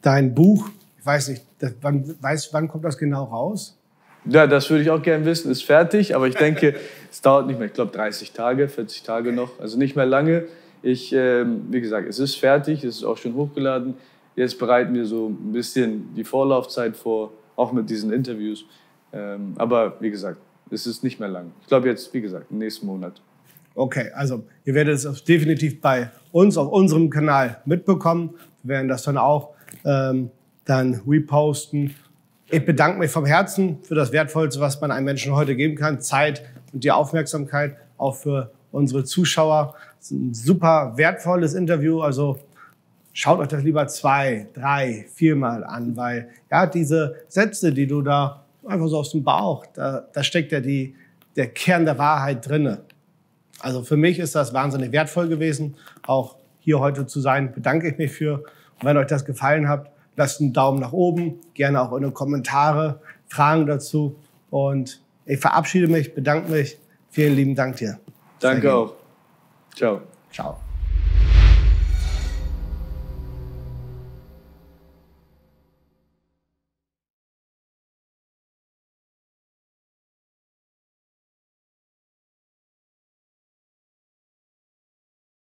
Dein Buch, ich weiß nicht, das, wann, weiß, wann kommt das genau raus? Ja, das würde ich auch gerne wissen. Ist fertig, aber ich denke, es dauert nicht mehr. Ich glaube, dreißig Tage, vierzig Tage noch. Also nicht mehr lange. Ich, äh, wie gesagt, es ist fertig. Es ist auch schon hochgeladen. Jetzt bereiten wir so ein bisschen die Vorlaufzeit vor, auch mit diesen Interviews. Ähm, aber wie gesagt, es ist nicht mehr lang. Ich glaube jetzt, wie gesagt, im nächsten Monat. Okay, also ihr werdet es definitiv bei uns auf unserem Kanal mitbekommen. Wir werden das dann auch ähm, dann reposten. Ich bedanke mich vom Herzen für das Wertvollste, was man einem Menschen heute geben kann. Zeit und die Aufmerksamkeit, auch für unsere Zuschauer. Das ist ein super wertvolles Interview. Also schaut euch das lieber zwei, drei, viermal an, weil ja diese Sätze, die du da einfach so aus dem Bauch, da, da steckt ja die, der Kern der Wahrheit drinne. Also für mich ist das wahnsinnig wertvoll gewesen, auch hier heute zu sein, bedanke ich mich für. Und wenn euch das gefallen hat, lasst einen Daumen nach oben, gerne auch in die Kommentare, Fragen dazu. Und ich verabschiede mich, bedanke mich. Vielen lieben Dank dir. Danke auch. Ciao. Ciao.